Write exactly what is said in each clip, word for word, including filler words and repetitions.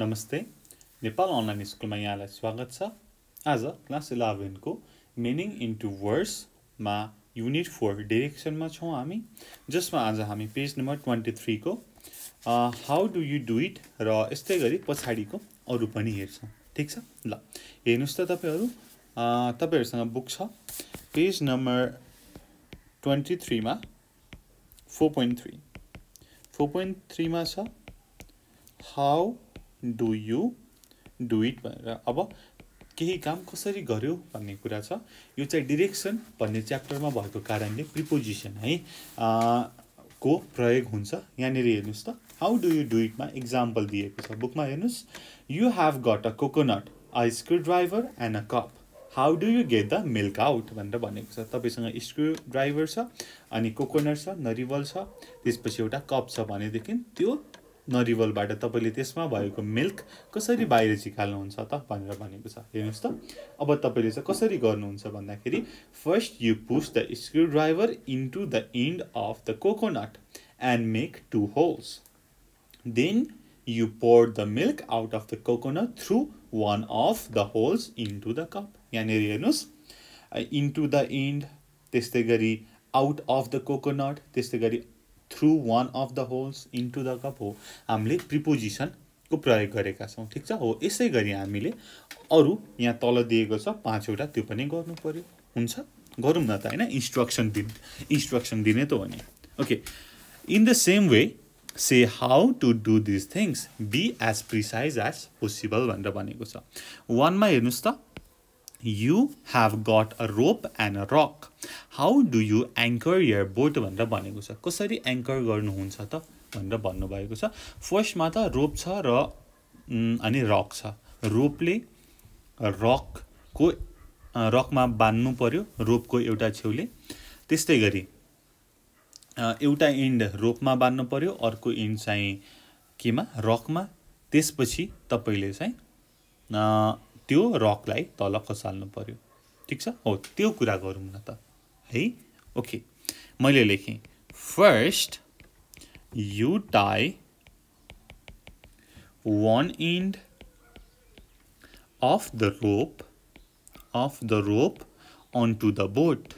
नमस्ते, नेपाल अनलाइन स्कुलमा यहाँलाई स्वागत छ। आज क्लास eleven को मिनिङ इन्टु वर्ड्स मा युनिट four डाइरेक्सन मा छौं हामी, जसमा आज हामी पेज नम्बर twenty-three को how do you do it र यस्तै गरी पछाडीको अरु पनि हेर्छौं। ठीक छ, ल हेर्नुस् त तपाईहरु, तपाईहरुसँग बुक छ पेज नम्बर twenty-three मा four point three four point three मा छ how do you do it भनेर। अब केही काम कसरी गर्यो भन्ने कुरा छ। यो चाहिँ डाइरेक्सन भन्ने च्याप्टरमा भएको कारणले प्रिपोजिसन है को प्रयोग हुन्छ। यहाँनिर हेर्नुस् त how do you do it मा एक्जाम्पल दिएको छ बुकमा। हेर्नुस्, you have got a coconut, a screw driver and a cup, how do you get the milk out भनेर भनेको छ। तपाईसँग स्क्रू ड्राइभर छ अनि कोकोनट छ, नरिवल छ, त्यसपछि एउटा कप छ भनेदेखि त्यो नरिवलबाट तपाईले त्यसमा भएको मिल्क कसरी बाहिर निकाल्नुहुन्छ त भनेर भनेको छ। हेर्नुस् त अब तपाईले चाहिँ कसरी गर्नुहुन्छ भन्दाखेरि first you push the screw driver into the end of the coconut and make two holes, then you pour the milk out of the coconut through one of the holes into the cup. यहाँनिर हेर्नुहोस्, into the and, त्यस्तै गरी out of the coconut, त्यस्तै गरी through one of the holes into the cup हो हामीले प्रिपोजिसनको प्रयोग गरेका छौँ। ठिक छ, हो यसै गरी हामीले अरू यहाँ तल दिएको छ पाँचवटा, त्यो पनि गर्नु पर्यो। हुन्छ, गरौँ न त, हैन, इन्स्ट्रक्सन दिन इन्स्ट्रक्सन दिने त हो नि। Okay, in the same way say how to do this things, be as precise as possible भनेर भनेको छ। वानमा हेर्नुहोस् त, You have got a rope and a rock, how do you anchor your boat भनेर भनेको छ। कसरी एङ्कर गर्नुहुन्छ त भनेर भन्नुभएको छ। फर्स्टमा त रोप छ र अनि रक छ। रोपले रकको रकमा बान्नु पर्यो, रोपको एउटा छेउले, त्यस्तै गरी एउटा एन्ड रोपमा बान्नु पर्यो, अर्को एन्ड चाहिँ केमा, रकमा। त्यसपछि तपाईँले चाहिँ त्यो रकलाई तल खसाल्नु पर्यो। ठीक छ, हो त्यो कुरा गरौँ न त है। ओके, मैले लेखेँ first you tie one end of the rope of the rope on to the boat.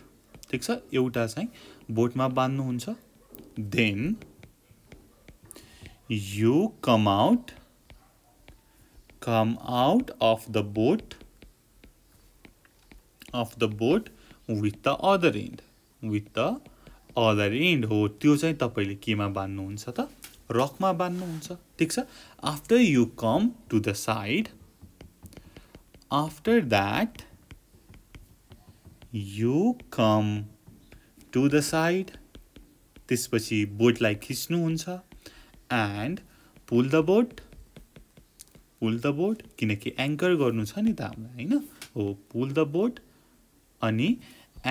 ठीक छ, एउटा चाहिँ बोटमा बाँध्नुहुन्छ। Then you come out come out of the boat of the boat with the other end with the other end हो त्यो चाहिँ तपाईले केमा बान्नुहुन्छ त, रकमा बान्नुहुन्छ। ठीक छ, after you come to the side, after that you come to the side, त्यसपछि बोटलाई खिच्नुहुन्छ and pull the boat pull the boat, किनकि एङ्कर गर्नु छ नि त हामीलाई, हैन, हो पुल द बोट अनि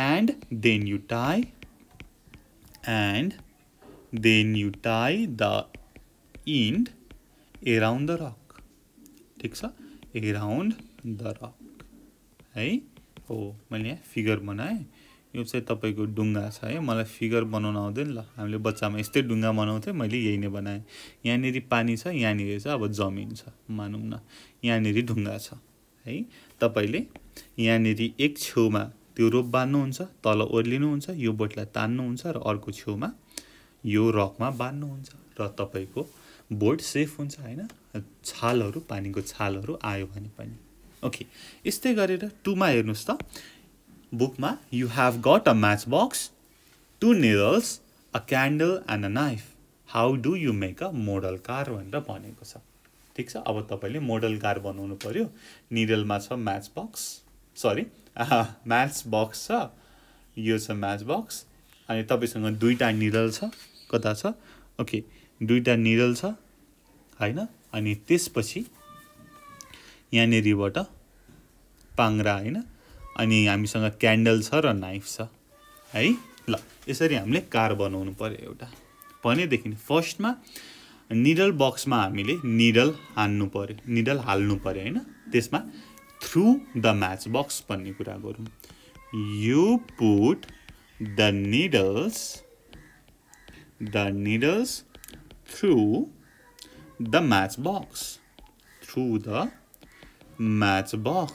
and then you tie and then you tie the end around the rock. ठीक छ, एराउन्ड द रक है। हो मैले यहाँ फिगर बनाएँ, यो चाहिँ तपाईँको डुङ्गा छ है। मलाई फिगर बनाउन आउँदैन, ल हामीले बच्चामा यस्तै डुङ्गा बनाउँथ्यौँ, मैले यही नै बनाएँ। यहाँनिर पानी छ, यहाँनिर छ अब जमिन छ, मानौँ न, यहाँनिर ढुङ्गा छ है। तपाईँले यहाँनिर एक छेउमा त्यो रोप बाँध्नुहुन्छ, तल ओर्लिनुहुन्छ, यो बोटलाई तान्नुहुन्छ र अर्को छेउमा यो रकमा बाँध्नुहुन्छ र तपाईँको बोट सेफ हुन्छ, होइन। छालहरू, पानीको छालहरू आयो भने पनि। ओके, यस्तै गरेर टुमा हेर्नुहोस् त बुकमा, you have got a match box, two needles, a candle and a knife, how do you make a model car भनेर भनेको छ। ठिक छ, अब तपाईँले मोडल कार बनाउनु पऱ्यो। निडलमा छ match box, sorry match box छ, यो छ म्याच बक्स, अनि तपाईँसँग दुईवटा निडल छ, कता छ, ओके दुईवटा निडल छ होइन, अनि त्यसपछि यहाँनिरबाट पाङ्रा होइन, अनि हामीसँग क्यान्डल छ र नाइफ छ है। ल यसरी हामीले कार बनाउनु पर्यो एउटा। भनेदेखि फर्स्टमा निडल बक्समा हामीले निडल हान्नु पर्यो, निडल हाल्नु पर्यो हैन। त्यसमा थ्रू द म्याच बक्स भन्ने कुरा गरौँ। You put the needles the needles through the match box through the matchbox.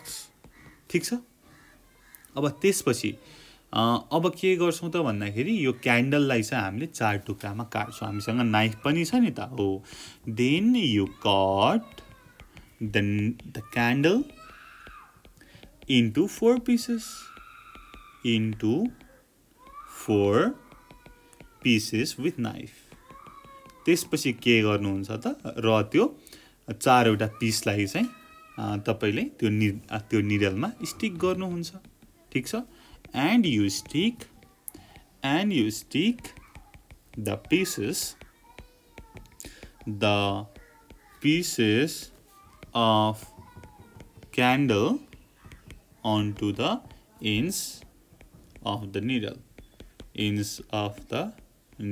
ठीक छ अब त्यसपछि अब के गर्छौं त भन्दाखेरि यो क्यान्डललाई चाहिँ हामीले चार टुक्रामा काट्छौं हामीसँग नाइफ पनि छ नि त हो then you cut the the candle into four pieces into four pieces with knife त्यसपछि के गर्नुहुन्छ त र त्यो चार वटा पीसलाई चाहिँ तपाईले त्यो त्यो निडलमा स्टिक गर्नुहुन्छ ठीक छ and you stick and you stick the pieces the pieces of candle onto the ends of the needle ends of the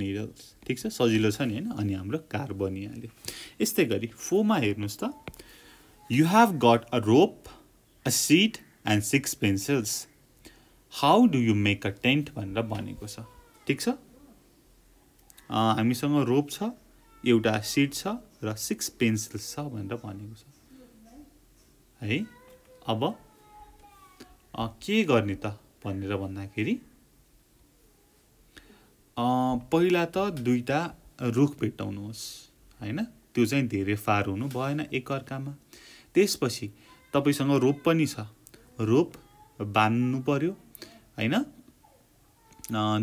needles ठीक छ सजिलो छ नि हैन अनि हाम्रो कार बनिहाल्यो यस्तै गरी फोर मा हेर्नुस् त you have got a rope a sheet and six pencils how do you make a tent भनेर भनेको छ ठीक छ अ हामीसँग रोप छ एउटा शीट छ र सिक्स पेन्सिल्स छ भनेर भनेको छ है अब अ के गर्ने त भनेर भन्दाखेरि अ पहिला त दुईटा रुख भेटाउनुहोस् हैन त्यो चाहिँ धेरै फार हुनु भएन एकअर्कामा त्यसपछि तपाईसँग रोप पनि छ रोप बान्नु पर्यो हैन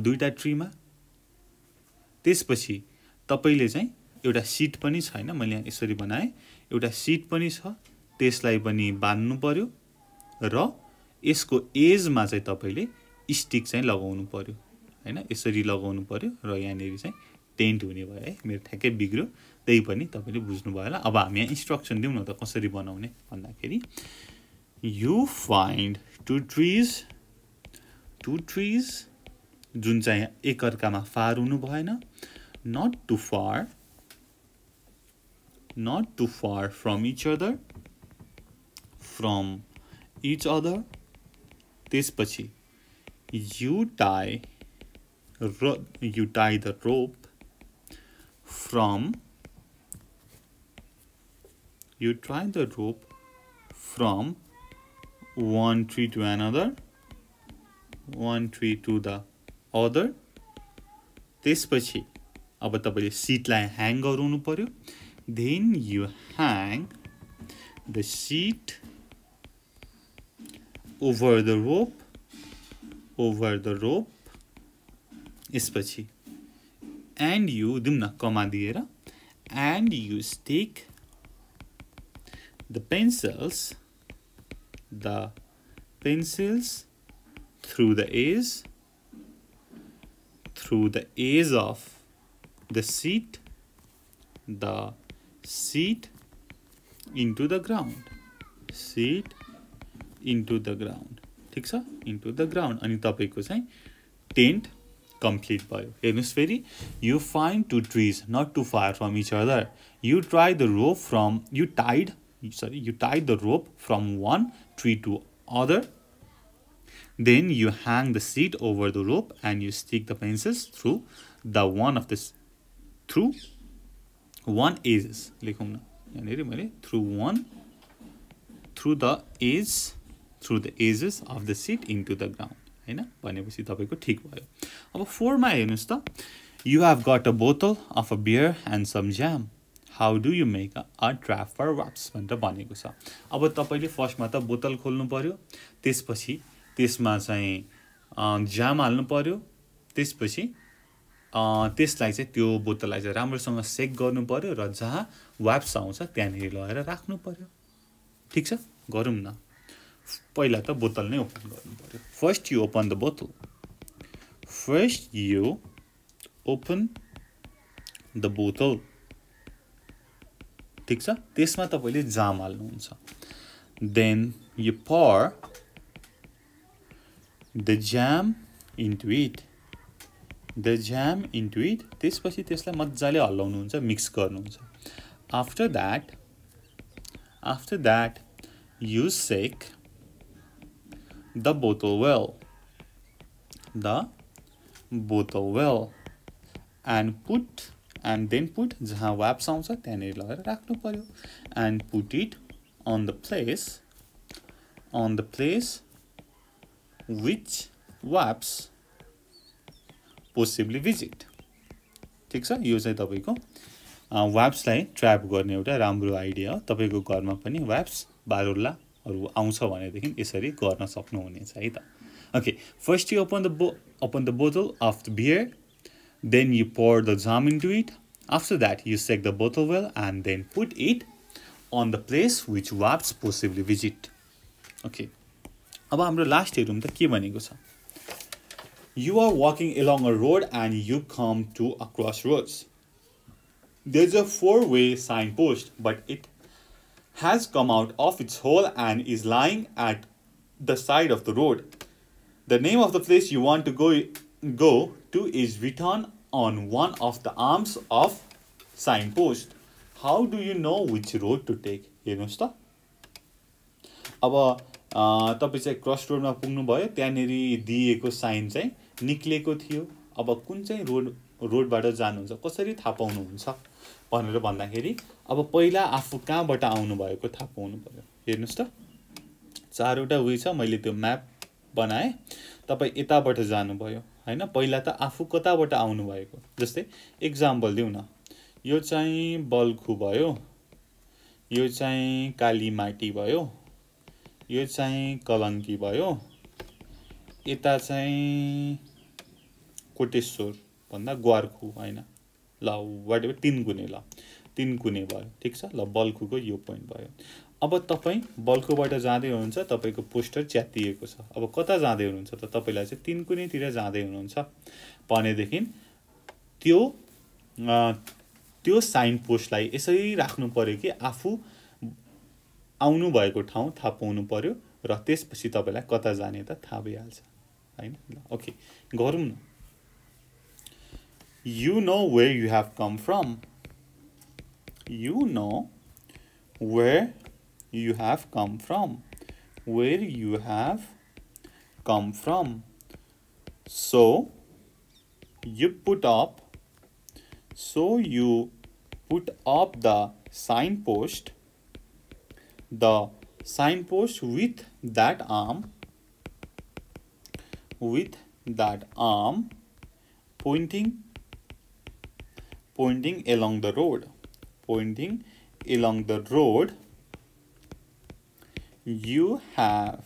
दुईटा ट्रीमा त्यसपछि तपाईले चाहिँ एउटा शीट पनि छ हैन मैले यसरी बनाए एउटा शीट पनि छ त्यसलाई पनि बान्नु पर्यो र यसको एजमा चाहिँ तपाईले स्टिक चाहिँ लगाउनु पर्यो हैन यसरी लगाउनु पर्यो र यानेरी चाहिँ टेन्ट हुने भयो है मेरो ठ्याक्कै बिग्र्यो त्यही पनि तपाईले बुझ्नु भयो होला अब हामी यहाँ इन्स्ट्रक्सन दिउँ न त कसरी बनाउने भन्दाखेरि you find two trees Two trees, jun chahi ek arkama far hunu bhayena, not too far, not too far from each other, from each other. Tespachi, you tie, you tie the rope from, you tie the rope from one tree to another. One tree to the other. त्यसपछि अब तपाईले शीटलाई hang गराउनु पर्यो. Then you hang the sheet over the rope, over the rope. त्यसपछि and you दिउँ न कमा दिएर and you stick the pencils, the pencils. Through the edge, through the edge of the sheet, the sheet into the ground, sheet into the ground. ठीक सा into the ground. अनि तपाईको चाहिँ tent complete भयो. हेर्नुस् फेरि you find two trees not too far from each other. You try the rope from you tied sorry you tied the rope from one tree to other. Then you hang the sheet over the rope and you stick the pencils through the one of the through one edges. लिखूँ ना यानी मेरे through one through the edge through the edges of the sheet into the ground. है ना बने बसी तबेको ठीक भयो. अब four में है नुस्ता. You have got a bottle of a beer and some jam. How do you make a, a trap for wasps? बंदा बने गुसा. अब तबेले first माता बोतल खोलने पारियो. तेज पसी त्यसमा चाहिँ जाम हाल्नु पर्यो त्यसपछि त्यसलाई चाहिँ त्यो बोतललाई चाहिँ राम्रोसँग सेक गर्नु पर्यो र जहाँ वाप्स आउँछ त्यहाँनेरि लगाएर राख्नु पर्यो ठीक छ गरौँ न पहिला त बोतल नै ओपन गर्नु पर्यो फर्स्ट यु ओपन द बोतल फर्स्ट यु ओपन द बोतल ठीक छ त्यसमा तपाईले जाम हाल्नुहुन्छ then you pour the jam into it the jam into it त्यसपछि त्यसलाई मज्जाले हल्लाउनु हुन्छ मिक्स गर्नुहुन्छ after that after that you shake the bottle well the bottle well and put and then put जहाँ वाप्स आउँछ त्यहाँनिर लगेर राख्नु पर्यो and put it on the place on the place which waps possibly visit. ठीक छ, यो चाहिँ तपाईको वाप्स लाई ट्र्याप गर्ने एउटा राम्रो आइडिया हो. तपाईको घरमा पनि वाप्स बारुल्ला हरु आउँछ भने देखिन यसरी गर्न सक्नु हुनेछ है त. Okay, first you open the bo open the bottle of the beer, then you pour the jam into it. After that, you shake the bottle well and then put it on the place which wasps possibly visit. Okay. अब हाम्रो last हेरौँ त के भनेको छ. You are walking along a road and you come to a crossroads. There's a four-way signpost, but it has come out of its hole and is lying at the side of the road. The name of the place you want to go go to is written on one of the arms of signpost. How do you know which road to take? हेर्नुस् त. अब तपाई चाहिँ cross रोडमा पुग्नु भयो, त्यहाँनेरि दिएको साइन चाहिँ निक्लेको थियो. अब कुन चाहिँ रोड रोडबाट जानुहुन्छ कसरी थाहा पाउनुहुन्छ भनेर भन्दाखेरि अब पहिला आफू कहाँबाट आउनु भएको थाहा पाउनु पर्यो. हेर्नुस् त, चारवटा वे छ. मैले त्यो म्याप बनाए, तपाई यताबाट जानु भयो हैन, पहिला त आफू कताबाट आउनु भएको. जस्तै एक्जाम्पल दिउँ न, यो चाहिँ बल्खु भयो, यो चाहिँ कालीमाटी भयो, यो चाहिँ कलंकी भयो, यता चाहिँ कोटेश्वर भन्दा ग्वारखु हैन, ल वाटेभर तीन गुने, ल तीन गुने भयो. ठीक छ, ल बल्खुको यो पोइन्ट भयो. अब तपाई बल्खुबाट जाँदै हुनुहुन्छ, तपाईको पोस्टर च्यातिएको छ. अब कता जाँदै हुनुहुन्छ त, तपाईलाई चाहिँ तीन कुनैतिर जाँदै हुनुहुन्छ भने देखिन त्यो त्यो साइन पोस्टलाई यसरी राख्नु पर्यो कि आफू आउनु भएको ठाउँ थाहा पाउनु पर्यो र त्यसपछि तपाईलाई कता जाने त थाहा भइहाल्छ हैन. ओके, गरौँ न. You know where you have come from, you know where you have come from, where you have come from, so you put up so you put up the signpost the signpost with that arm with that arm pointing pointing along the road pointing along the road you have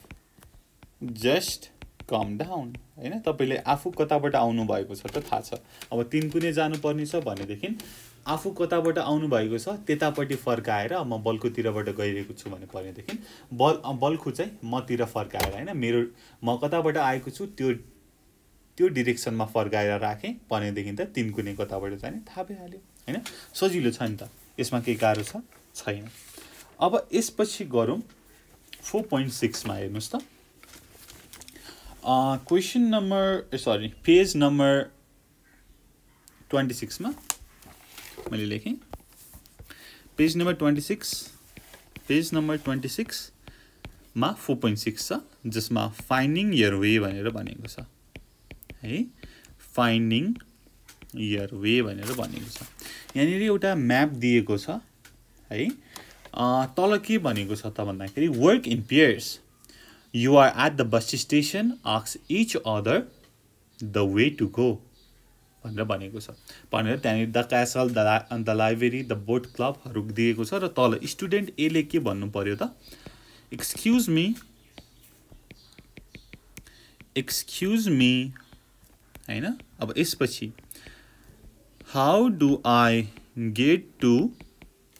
just come down. हैन, तपाईले आफू कताबाट आउनु भएको छ त थाहा छ. अब तीन कुनै जानु पर्ने छ भने देखिन आफू कताबाट आउनु भएको छ त्यतापट्टि फर्काएर म बल्खुतिरबाट गइरहेको छु भने पर्ने देखिन बल बल्खु चाहिँ मतिर फर्काएर हैन, मेरो म कताबाट आएको छु त्यो त्यो डाइरेक्सनमा फर्काएर राखे भने देखिन त तीन कुनै कताबाट जाने थाहा भइहाल्यो हैन. सजिलो छ नि त, यसमा के गाह्रो छ छैन. अब यसपछि गरौँ four point six मा. हेर्नुस् त, question number sorry page number twenty-six मा मैले लेखेँ. Page number twenty-six page number twenty-six मा four point six छ, जसमा फाइन्डिङ योर वे भनेर भनेको छ है. फाइन्डिङ योर वे भनेर भनेको छ. यहाँनिर एउटा म्याप दिएको छ है. तल के भनेको छ त भन्दाखेरि work in pairs. You are at the bus station, ask each other the way to go भनेर भनेको छ. भनेर त्यहाँनिर the castle the library the boat क्लबहरू दिएको छ. र तल स्टुडेन्ट एले के भन्नु पर्यो त, एक्सक्युज मी एक्सक्युज मी हैन. अब यसपछि how do I get to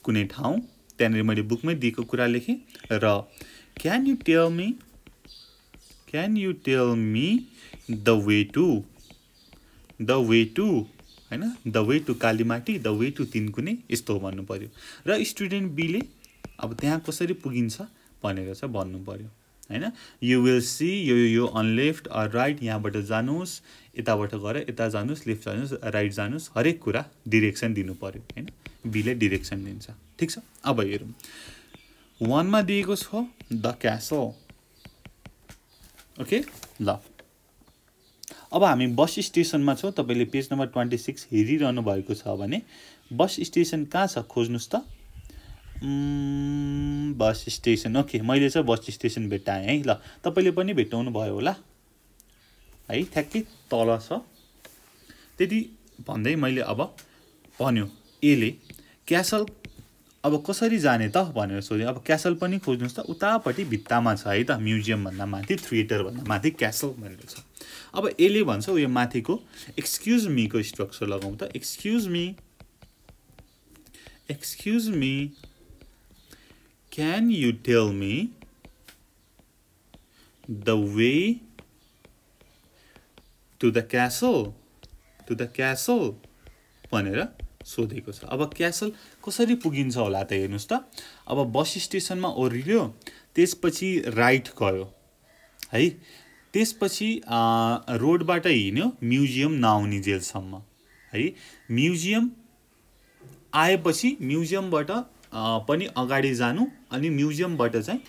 कुनै ठाउँ, त्यहाँनिर मैले बुकमै दिएको कुरा लेखेँ. र can you tell me can you tell me the way to the way to हैन, the way to Kalimati, the way to तीन कुनै, यस्तो भन्नु पर्यो. र स्टुडेन्ट बीले अब त्यहाँ कसरी पुगिन्छ भनेर चाहिँ भन्नु पर्यो हैन. यु विल सी यो यो अन लेफ्ट अर राइट, यहाँबाट जानुस्, यताबाट गएर यता जानुस्, लेफ्ट जानुस्, राइट जानुस्, हरेक कुरा डिरेक्सन दिनु पर्यो हैन. बीले डिरेक्सन दिन्छ. ठीक छ, अब हेरौँ. वानमा दिएको छ द क्यासल. ओके, ल अब हामी बस स्टेसनमा छौँ. तपाईले पेज नम्बर twenty-six हेरिरहनु भएको छ भने बस स्टेसन कहाँ छ खोज्नुस् त. बस स्टेशन ओके मैले चाहिँ बस स्टेशन भेटाएँ है ल तपाईले पनि भेटाउनु भयो होला है ठ्याक्कै तल छ त्यति भन्दै मैले अब भन्यो ए ले क्यासल अब कसरी जाने त भनेर सोधे अब क्यासल पनि खोज्नुस् त उतापटि भित्तामा छ है त म्युजियम भन्दा माथि थिएटर भन्दा माथि क्यासल भनेर छ अब ए ले भन्छ यो माथिको एक्सक्युज मी को स्ट्रक्चर लगाउँ त excuse me excuse me Can you tell me the way to the castle? To the castle? भनेर सोधेको छ अब क्यासल कसरी पुगिन्छ होला त हेर्नुस् त अब बस स्टेशनमा ओरिल्यो त्यसपछि राइट गयो है त्यसपछि रोडबाट हिँड्यो म्युजियम नआउने जेलसम्म है म्युजियम आएपछि म्युजियमबाट पनि अगाडि जानु अनि म्युजियमबाट चाहिँ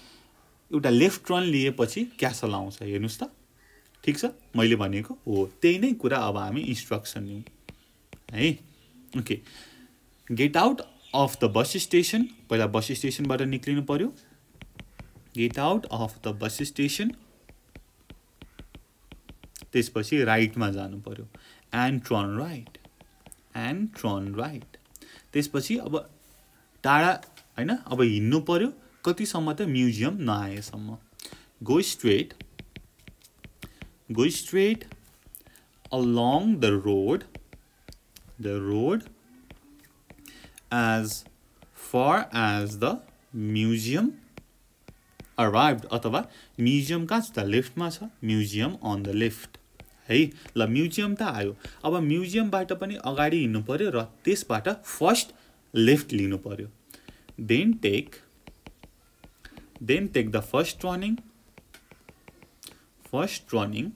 एउटा लेफ्ट टर्न लिएपछि क्यासल आउँछ हेर्नुस् त ठीक छ मैले भनेको हो त्यही नै कुरा अब हामी इन्स्ट्रक्सन लियौं है okay get out of the bus station पहिला बस स्टेशनबाट निक्लिनु पर्यो get out of the bus station त्यसपछि राइटमा जानु पर्यो and turn right and turn right त्यसपछि अब टाढा हैन अब हिन्नु पर्यो कति सम्म त म्युजियम नआए सम्म go straight go straight along the road the road as far as the museum arrived अथवा म्युजियम कहाँ छ त लेफ्टमा छ म्युजियम on the left है ल म्युजियम त आयो अब म्युजियमबाट पनि अगाडि हिन्नु पर्यो र त्यसबाट फर्स्ट लेफ्ट लिनु पर्यो then take then take the first turning first turning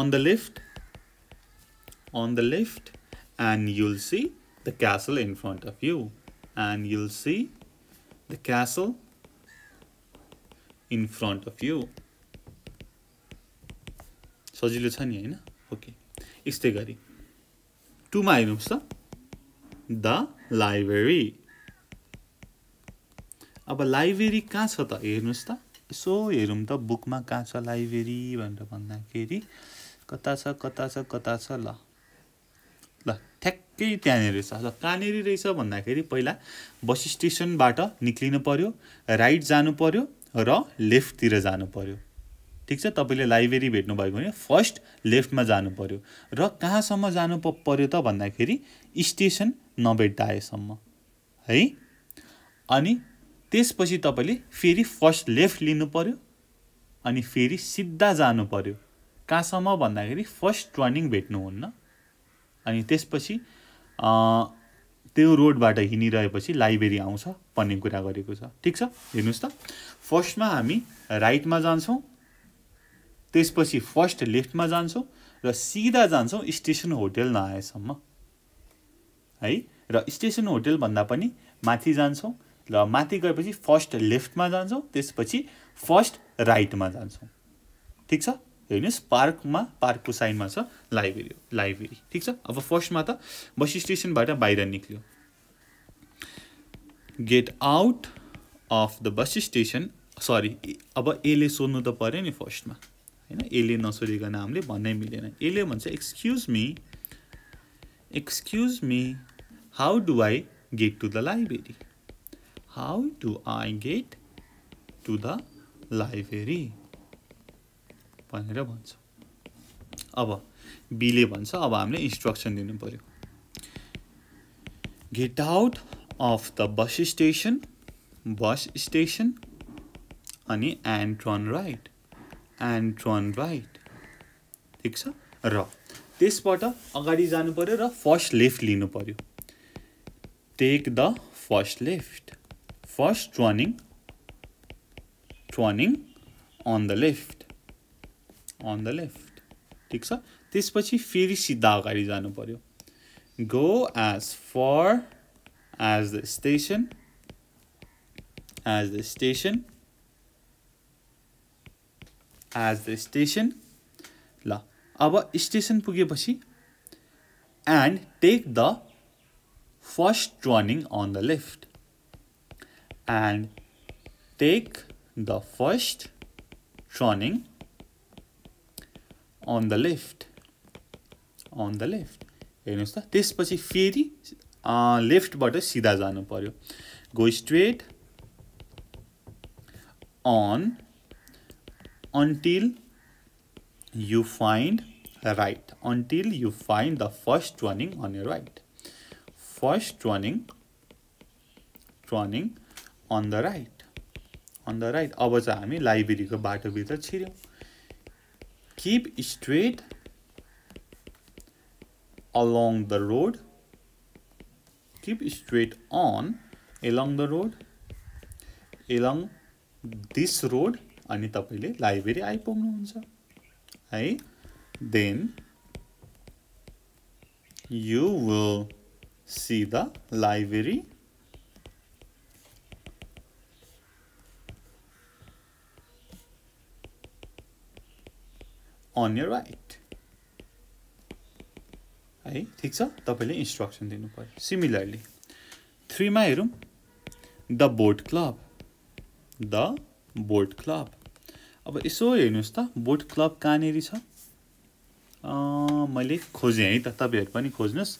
on the left on the left and you'll see the castle in front of you and you'll see the castle in front of you सजिलो छ नि हैन okay यस्तै गरी two मा हेर्नुस् त the library अब लाइब्रेरी कहाँ छ त हेर्नुस् त यसो हेरौँ त बुकमा कहाँ छ लाइब्रेरी भनेर भन्दाखेरि कता छ कता छ कता छ ल ल ठ्याक्कै त्यहाँनिर रहेछ ल कहाँनिर रहेछ भन्दाखेरि पहिला बस स्टेसनबाट निक्लिनु पर्यो राइट जानु पर्यो र लेफ्टतिर जानु पर्यो ठीक छ तपाईले लाइब्रेरी भेट्नु भयो भने फर्स्ट लेफ्टमा जानु पर्यो र कहाँसम्म जानु पर्यो त भन्दाखेरि स्टेशन नभेट्दाएसम्म है अनि त्यसपछि तपाईले फेरि फर्स्ट लेफ्ट लिनु पर्यो अनि फेरि सिधा जानु पर्यो कहाँसम्म भन्दाखेरि फर्स्ट टर्निङ भेट्नु हुन्न अनि त्यसपछि अ त्यो रोडबाट हिँडिरहेपछि लाइब्रेरी आउँछ भन्ने कुरा गरेको छ ठीक छ हेर्नुस् त फर्स्टमा हामी राइटमा जान्छौं त्यसपछि फर्स्ट लेफ्टमा जान्छौं र सिधा जान्छौं स्टेशन होटल नआएसम्म है र स्टेशन होटल भन्दा पनि माथि जान्छौं र माथि गएपछि फर्स्ट लेफ्टमा जान्छौं त्यसपछि फर्स्ट राइटमा जान्छौं ठीक छ हेर्नुस् पार्कमा पार्कको साइडमा छ लाइब्रेरी लाइब्रेरी ठीक छ अब फर्स्टमा त बस स्टेशनबाट बाहिर निक्ल्यो get out of the bus station sorry अब ए ले सोध्नु त पर्यो नि फर्स्टमा हैन एले नसोधिकन हामीले भन्नै मिलेन एले भन्छ excuse me excuse me how do I get to the library how do I get to the library भनेर भन्छ अब बीले भन्छ अब हामीले इन्स्ट्रक्सन दिनु पर्यो get out of the bus station bus station अनि and turn right and turn right ठीक छ र त्यसबाट अगाडि जानु पर्यो र फर्स्ट लेफ्ट लिनु पर्यो take the first left first turning turning on the left on the left ठीक छ त्यसपछि फेरि सिधा अगाडि जानु पर्यो go as far as the station as the station as the station ल अब स्टेशन पुगेपछि and take the first drawing on the left and take the first drawing on the left on the left त्यसपछि फेरि लेफ्टबाट सिधा जानु पर्यो go straight on until you find right until you find the first running on your right first running running on the right on the right अब चाहिँ हामी लाइब्रेरीको बाटोभित्र छिर्यौं keep straight along the road keep straight on along the road along this road अनि तपाईले library आइपुग्नुहुन्छ है Then you will see the library on your right. Hey, ठीक छ तपाईले instruction दिनु पर्यो. Similarly, three मा हेरौँ the boat club, the boat club. अब यसो हेर्नुस् त boat club कहाँनेरि छ? मैले खोजेँ है त तपाईहरु पनि खोज्नुस्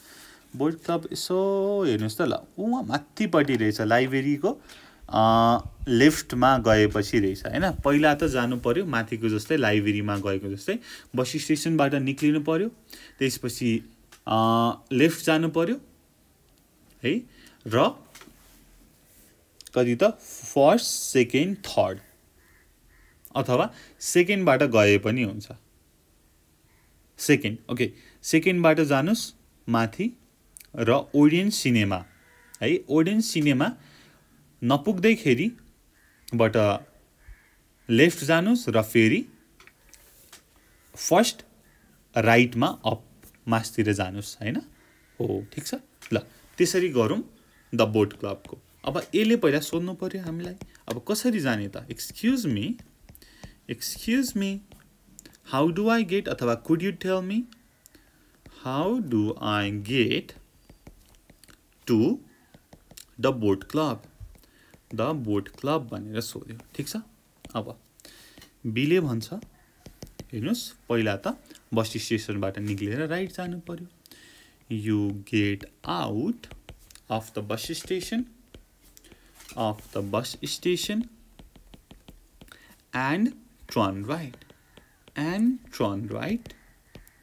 बोट क्लब यसो हेर्नुस् त ल उहाँ माथिपट्टि रहेछ लाइब्रेरीको लेफ्टमा गएपछि रहेछ हैन पहिला त जानु पर्यो माथिको जस्तै लाइब्रेरीमा गएको जस्तै बस स्टेशनबाट निक्लिनु पर्यो त्यसपछि लेफ्ट जानु पर्यो है र कति त फर्स्ट सेकेन्ड थर्ड अथवा सेकेन्डबाट गए पनि हुन्छ Second, okay. Second बाट जानुस् माथि र ओडियन सिनेमा है ओडियन सिनेमा नपुग्दैखेरि बाट लेफ्ट जानुस् र फेरि फर्स्ट राइट मा अप मास्तिर जानुस् हैन हो ठीक छ ल त्यसरी गरौँ द बोट क्लब को अब एले पहिला सोध्नु पर्यो हामीलाई अब कसरी जाने त excuse me excuse me How do I get? अथवा could you tell me? How do I get to the boat club? The boat club भनेर सोध्यो ठीक छ अब बिले भन्छ हेर्नुस् पहिला त बस स्टेशनबाट निक्लेर राइट जानु पर्यो You get out of the bus station of the bus station and turn right. And turn right.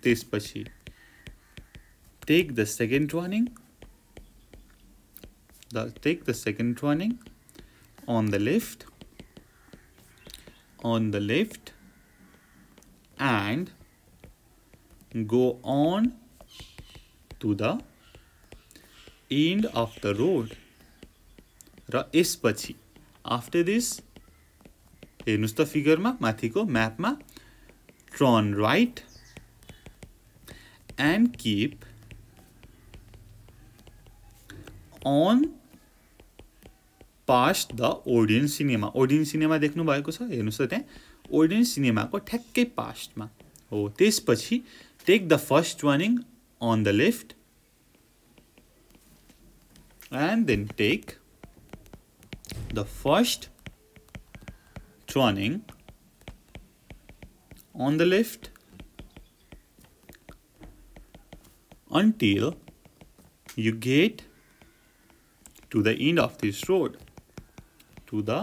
त्यसपछि take the second turning. The take the second turning on the left. On the left and go on to the end of the road. र यसपछि after this हेर्नुस् त फिगरमा माथिको म्यापमा Turn right and keep on past the Odeon Cinema. Odeon Cinema देख्नु भएको छ हेर्नुस् त त्यहाँ Odeon Cinema को ठ्याक्कै पास्ट मा हो त्यसपछि take the first turning on the left and then take the first turning on the left until you get to the end of this road to the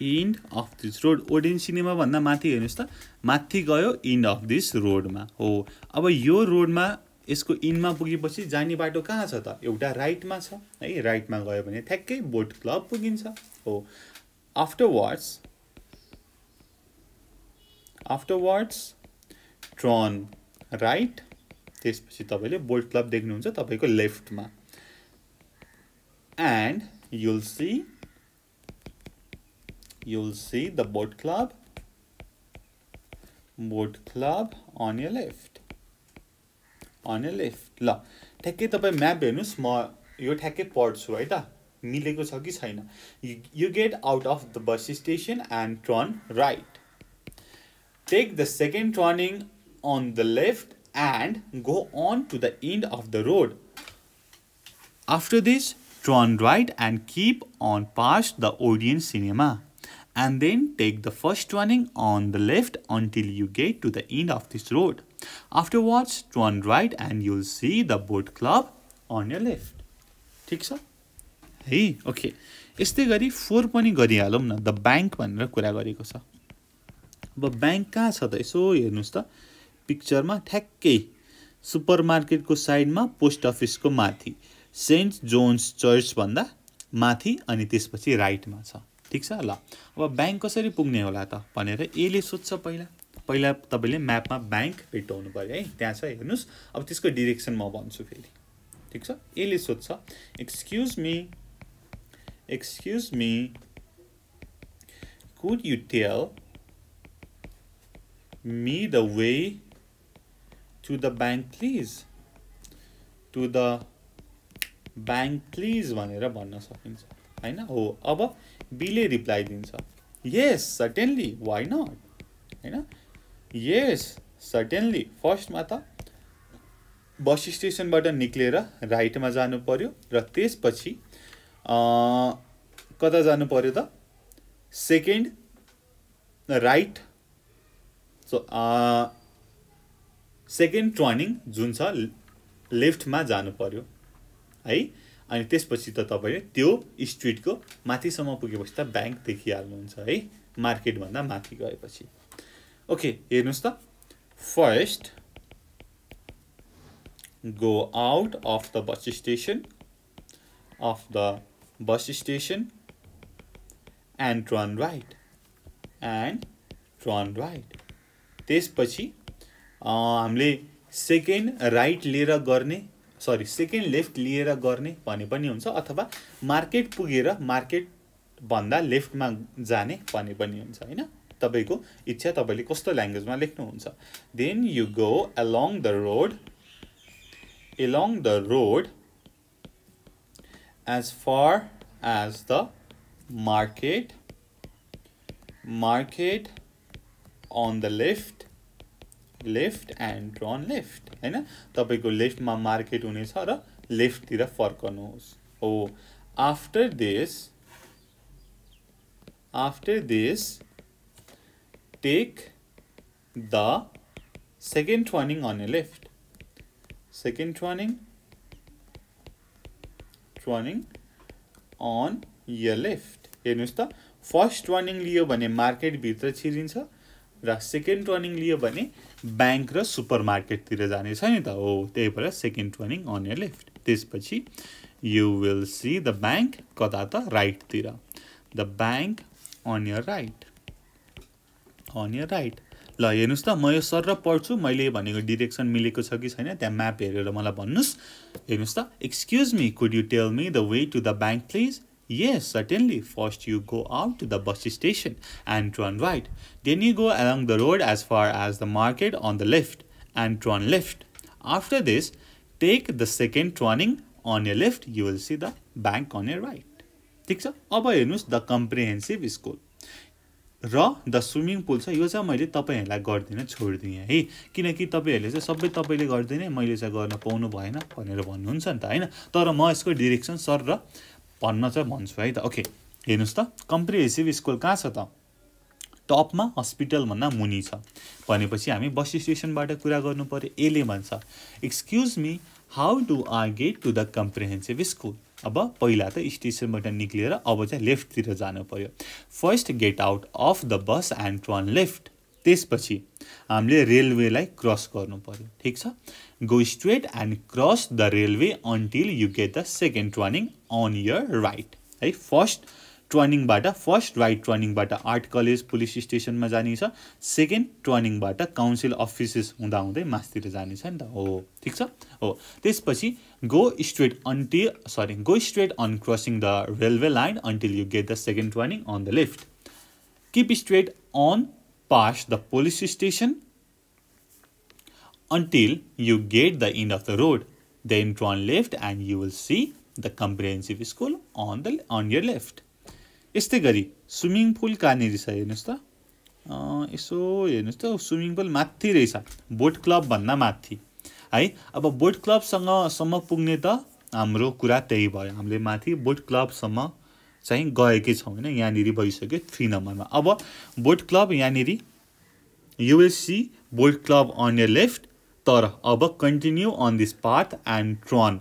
end of this road Odeon Cinema भन्दा माथि हेर्नुस् त माथि गयो end of this road मा हो अब यो रोड मा यसको end मा पुगेपछि जाने बाटो कहाँ छ त एउटा राइट मा छ है राइट मा गयो भने ठ्याक्कै बोट क्लब पुगिन्छ हो afterwards Afterwards, turn right. त्यसपछि तपाईले बोट क्लब देख्नुहुन्छ तपाईको लेफ्ट मा. And you'll see, you'll see the boat club, boat club on your left, on your left. ल, ठ्याक्कै तपाईं म्याप हेर्नुस् म यो ठ्याक्कै पढ्छु है त मिलेको छ कि छैन. You get out of the bus station and turn right. Take the second turning on the left and go on to the end of the road. After this, turn right and keep on past the Odeon Cinema, and then take the first turning on the left until you get to the end of this road. Afterwards, turn right and you'll see the boat club on your left. ठीक सा? है okay. इस्ते गरी four पनी गरी आलम ना the bank पन र कुरा गरी को सा. अब bank कहाँ सा तो इसो ये नुस्ता picture मा ठेक के supermarket को side मा post office को माथी Saint John's Church बंदा माथी अनितिस पची right मा सा. ठीक सा ला. अब bank को सरी पुगने होला ता पनेरे ये ले सोच सा पहिला. पहिला तबले map मा bank भेटोनु परे त्यहाँ सा ये नुस अब तिसको direction मा बन्सु फेरी. ठीक सा ये ले सोच सा. Excuse me. Excuse me, could you tell me the way to the bank, please? To the bank, please. भनेर भन्न सकिन्छ हैन हो अब बिले रिप्लाई दिन्छ yes certainly why not हैन yes certainly फर्स्ट मा त बस स्टेशन बाट निक्लेर राइट मा जानु पर्यो र त्यसपछि कता जानु पर्यो त second right so second turning जुन छ लेफ्ट मा जानु पर्यो है अनि त्यसपछि त तपाईले त्यो स्ट्रीट को माथिसम्म पुगेपछि त बैंक देखिहाल्नु हुन्छ है मार्केट भन्दा माथि गएपछि ओके हेर्नुस् त first go out of the bus station of the bus station and turn right and turn right त्यसपछि हामीले सेकेन्ड राइट लिएर गर्ने सरी सेकेन्ड लेफ्ट लिएर गर्ने भन्ने पनि हुन्छ अथवा मार्केट पुगेर मार्केट भन्दा लेफ्टमा जाने भन्ने पनि हुन्छ हैन तपाईको इच्छा तपाईले कस्तो ल्याङ्ग्वेजमा लेख्नु हुन्छ then you go along the road along the road as far as the market market on the left left and turn left हैन तपाईको लेफ्ट मा मार्केट हुनेछ र लेफ्ट तिर फर्कनुहोस् हो after this after this take the second turning on the left second turning turning on your left हेर्नुस् त first turning लियो भने मार्केट भित्र छिरिन्छ र सेकेन्ड टर्निङ लियो भने बैंक र सुपरमार्केट तिर जाने छ नि त हो त्यही भएर second turning on your left त्यसपछि you will see the bank कता त राइट तिर the bank on your right on your right ल हेर्नुस् त म यो सर र पढ्छु मैले भनेको डाइरेक्सन मिलेको छ कि छैन त्यहाँ म्याप हेरेर मलाई भन्नुस् हेर्नुस् त excuse me could you tell me the way to the bank please yes certainly first you go out to the bus station and turn right then you go along the road as far as the market on the left and turn left after this take the second turning on your left you will see the bank on your right ठिक छ अब हेर्नुहोस् the comprehensive school र the swimming pool छ यो चाहिँ मैले तपाईहरुलाई गर्दिन छोड्दिए है किनकि तपाईहरुले चाहिँ सबै तपाईले गर्दिने मैले चाहिँ गर्न पाउनु भएन भनेर भन्नुहुन्छ नि त हैन तर म यसको डाइरेक्सन सर र भन्न चाहिँ भन्छु है त ओके हेर्नुस् त कम्प्रिहेन्सिभ स्कुल कहाँ छ त टपमा हस्पिटल भन्ना मुनि छ भनेपछि हामी बस स्टेशनबाट कुरा गर्नु पर्यो एले भन्छ excuse me how do I get to the comprehensive school अब पहिला त स्टेशनबाट निक्लेर अब चाहिँ लेफ्ट तिर जानु पर्यो first get out of the bus and turn left त्यसपछि हामीले रेलवेलाई क्रस गर्नु पर्यो ठीक छ go straight and cross the railway until you get the second turning on your right है फर्स्ट टर्निङबाट फर्स्ट राइट टर्निङबाट आर्ट कलेज पुलिस स्टेशनमा जाने छ सेकेन्ड टर्निङबाट काउन्सिल अफिसेस हुँदा हुँदै मास्तिर जाने छ नि त हो ठीक छ हो त्यसपछि go straight until sorry go straight on crossing the railway line until you get the second turning on the left keep straight on pass the police station until you get the end of the road then turn left and you will see the comprehensive school on the on your left यस्तै गरी swimming pool कहाँनिर छ हेर्नुस् त यसो हेर्नुस् त swimming pool माथि रहेछ बोट क्लब भन्दा माथि है अब बोट क्लबसँग सम्म पुग्ने त हाम्रो कुरा त्यही भयो हामीले माथि बोट क्लब सम्म चाहिँ गएकै छौं हैन यहाँ नेरी भइसक्यो तीन नम्बरमा अब बोट क्लब यहाँ नेरी you will see boat club on your left तर अब continue on this path and turn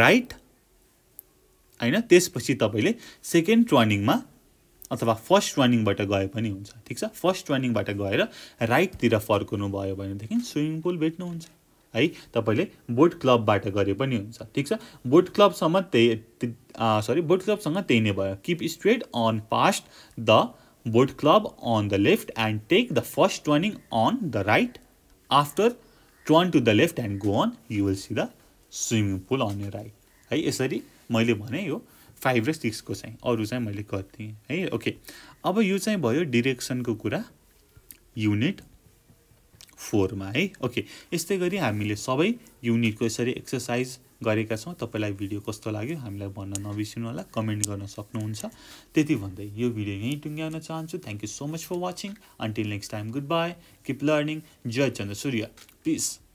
right हैन त्यसपछि तपाईले सेकेन्ड टर्निङमा अथवा फर्स्ट टर्निङबाट गए पनि हुन्छ ठीक छ फर्स्ट टर्निङबाट गएर राइट तिर फर्कनु भयो भने देखिन स्विमिङ पूल भेट्नु हुन्छ है तपाईले बोट क्लबबाट गरे पनि हुन्छ ठीक छ बोट क्लब सम्म त्यही सरी बोट क्लब सँग त्यही नै भयो keep straight on past the boat club on the left and take the first turning on the right. After turn to the left and go on, you will see the swimming pool on your right. Hey, यसरी मैले भने यो five र six को चाहिँ अरु चाहिँ मैले गर्थे है ओके अब यो चाहिँ भयो डिरेक्सन को कुरा युनिट four मा है ओके यस्तै गरी हामीले सबै युनिट को यसरी एक्सरसाइज गरेका छौं तपाईलाई भिडियो कस्तो लाग्यो हामीलाई भन्न नबिर्सनु होला कमेन्ट गर्न सक्नुहुन्छ त्यति भन्दै यो भिडियो यही टुंग्याउन चाहन्छु thank you so much for watching until next time goodbye keep learning जय चन्द्र सूर्य पीस